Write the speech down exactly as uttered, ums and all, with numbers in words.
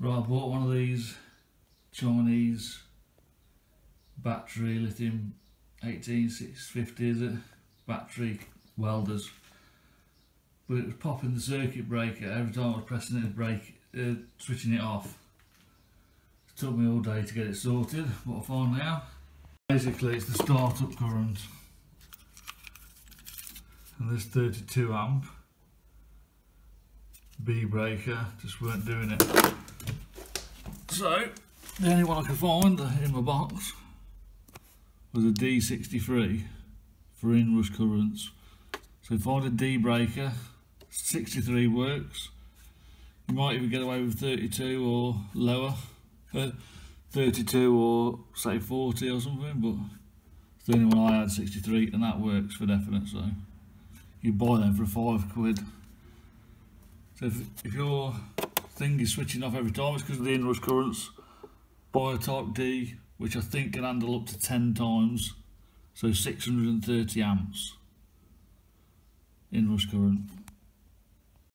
Right, I bought one of these Chinese battery lithium eighteen six fifty, is it? Battery welders, but it was popping the circuit breaker every time I was pressing it to break, uh, switching it off. It took me all day to get it sorted, but I find now. Basically, it's the startup current, and this thirty-two amp B breaker just weren't doing it. So the only one I could find in my box was a D sixty-three for inrush currents. So find a D breaker, sixty-three works. You might even get away with thirty-two or lower. Uh, thirty-two or say forty or something, but it's the only one I had, sixty-three, and that works for definite. So you buy them for five quid. So if, if your thing is switching off every time, it's because of the inrush currents. Buy a type D, which I think can handle up to ten times, so six hundred thirty amps inrush current.